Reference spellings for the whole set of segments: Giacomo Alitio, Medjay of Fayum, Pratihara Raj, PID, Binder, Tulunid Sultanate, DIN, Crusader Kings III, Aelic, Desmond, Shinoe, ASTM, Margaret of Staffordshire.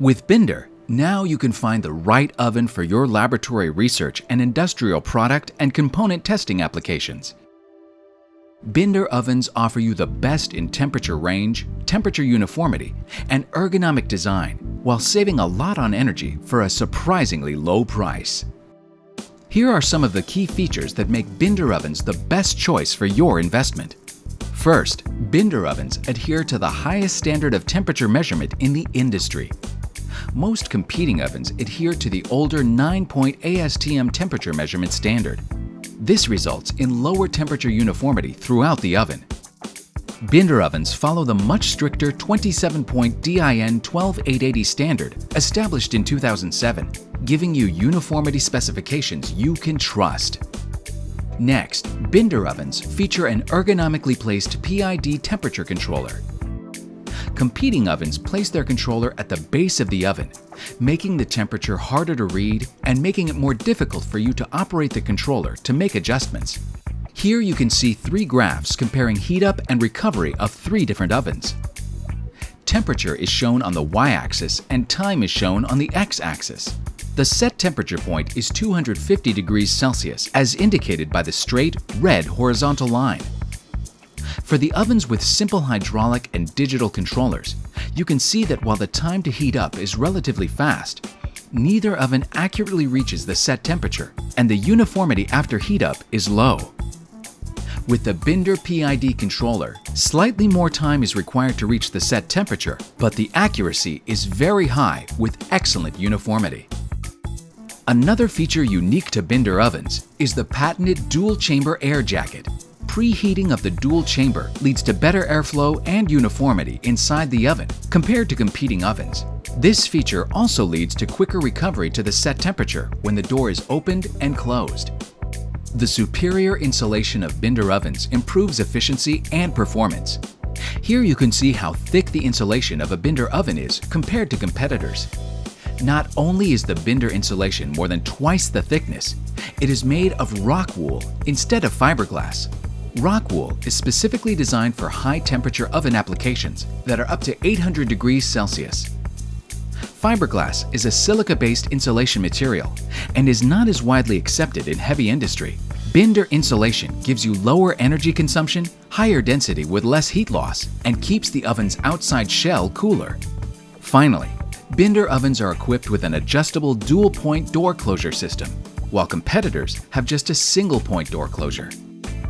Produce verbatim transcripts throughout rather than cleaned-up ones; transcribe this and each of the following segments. With Binder, now you can find the right oven for your laboratory research and industrial product and component testing applications. Binder ovens offer you the best in temperature range, temperature uniformity, and ergonomic design, while saving a lot on energy for a surprisingly low price. Here are some of the key features that make Binder ovens the best choice for your investment. First, Binder ovens adhere to the highest standard of temperature measurement in the industry. Most competing ovens adhere to the older nine-point A S T M temperature measurement standard. This results in lower temperature uniformity throughout the oven. Binder ovens follow the much stricter twenty-seven-point D I N one two eight eight zero standard established in two thousand seven, giving you uniformity specifications you can trust. Next, Binder ovens feature an ergonomically placed P I D temperature controller. Competing ovens place their controller at the base of the oven, making the temperature harder to read and making it more difficult for you to operate the controller to make adjustments. Here you can see three graphs comparing heat up and recovery of three different ovens. Temperature is shown on the y-axis and time is shown on the x-axis. The set temperature point is two hundred fifty degrees Celsius, as indicated by the straight, red horizontal line. For the ovens with simple hydraulic and digital controllers, you can see that while the time to heat up is relatively fast, neither oven accurately reaches the set temperature, and the uniformity after heat up is low. With the Binder P I D controller, slightly more time is required to reach the set temperature, but the accuracy is very high with excellent uniformity. Another feature unique to Binder ovens is the patented dual-chamber air jacket. Preheating of the dual chamber leads to better airflow and uniformity inside the oven compared to competing ovens. This feature also leads to quicker recovery to the set temperature when the door is opened and closed. The superior insulation of Binder ovens improves efficiency and performance. Here you can see how thick the insulation of a Binder oven is compared to competitors. Not only is the Binder insulation more than twice the thickness, it is made of rock wool instead of fiberglass. Rock wool is specifically designed for high-temperature oven applications that are up to eight hundred degrees Celsius. Fiberglass is a silica-based insulation material and is not as widely accepted in heavy industry. Binder insulation gives you lower energy consumption, higher density with less heat loss, and keeps the oven's outside shell cooler. Finally, Binder ovens are equipped with an adjustable dual-point door closure system, while competitors have just a single-point door closure.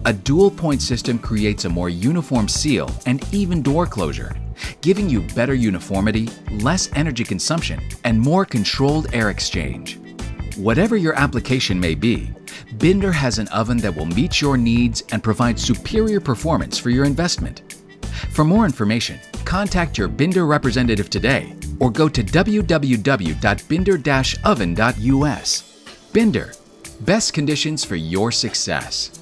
A dual-point system creates a more uniform seal and even door closure, giving you better uniformity, less energy consumption, and more controlled air exchange. Whatever your application may be, Binder has an oven that will meet your needs and provide superior performance for your investment. For more information, contact your Binder representative today or go to w w w dot binder dash oven dot u s. Binder, best conditions for your success.